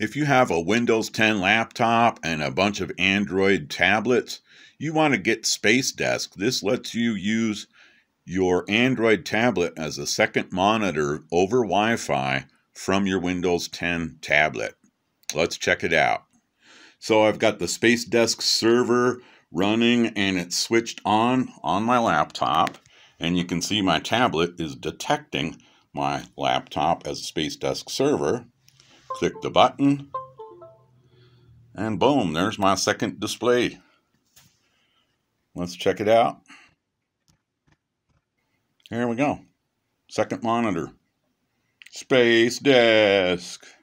If you have a Windows 10 laptop and a bunch of Android tablets, you want to get SpaceDesk. This lets you use your Android tablet as a second monitor over Wi-Fi from your Windows 10 tablet. Let's check it out. So I've got the SpaceDesk server running and it's switched on my laptop. And you can see my tablet is detecting my laptop as a SpaceDesk server. Click the button, and boom, there's my second display. Let's check it out. Here we go. Second monitor. SpaceDesk.